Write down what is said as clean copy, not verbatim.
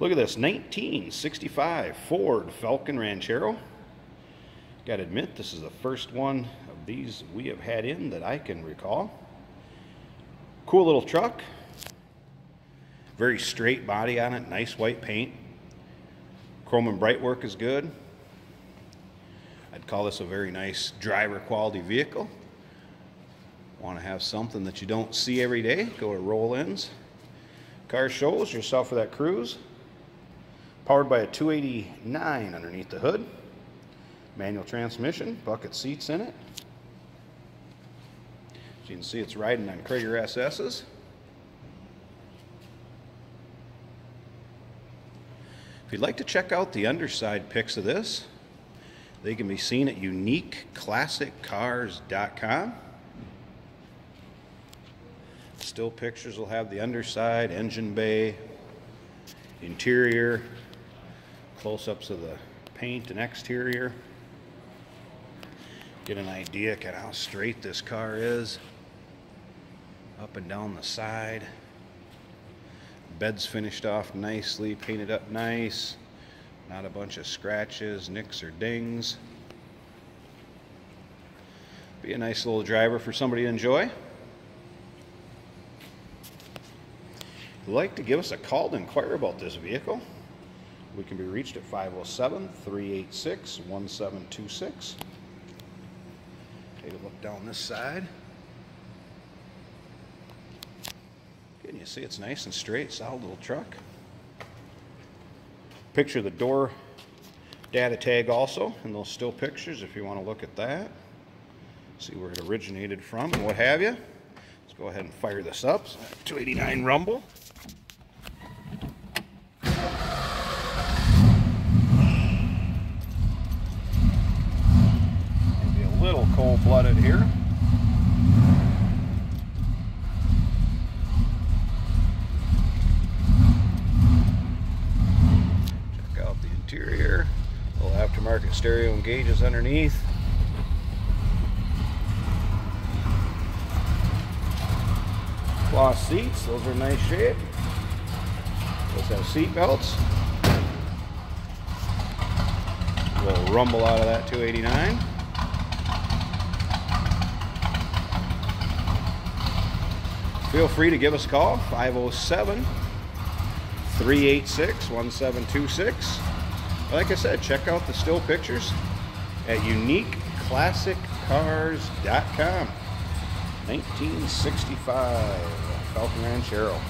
Look at this 1965 Ford Falcon Ranchero. Gotta admit, this is the first one of these we have had in that I can recall. Cool little truck. Very straight body on it, nice white paint. Chrome and bright work is good. I'd call this a very nice driver quality vehicle. Want to have something that you don't see every day? Go to roll-ins, car shows, yourself for that cruise. Powered by a 289 underneath the hood. Manual transmission, bucket seats in it. As you can see, it's riding on Cragar SS's. If you'd like to check out the underside pics of this, they can be seen at uniqueclassiccars.com. Still pictures will have the underside, engine bay, interior, close-ups of the paint and exterior. Get an idea kind of how straight this car is, up and down the side. Bed's finished off nicely, painted up nice. Not a bunch of scratches, nicks, or dings. Be a nice little driver for somebody to enjoy. If you'd like to give us a call to inquire about this vehicle, we can be reached at 507-386-1726. Take a look down this side. And you see it's nice and straight, solid little truck. Picture the door data tag also, and those still pictures if you want to look at that. See where it originated from and what have you. Let's go ahead and fire this up. 289 rumble. Be a little cold-blooded here. Interior, little aftermarket stereo and gauges underneath. Cloth seats, those are in nice shape. Those have seat belts. A little rumble out of that 289. Feel free to give us a call, 507-386-1726. Like I said, check out the still pictures at uniqueclassiccars.com. 1965 Falcon Ranchero.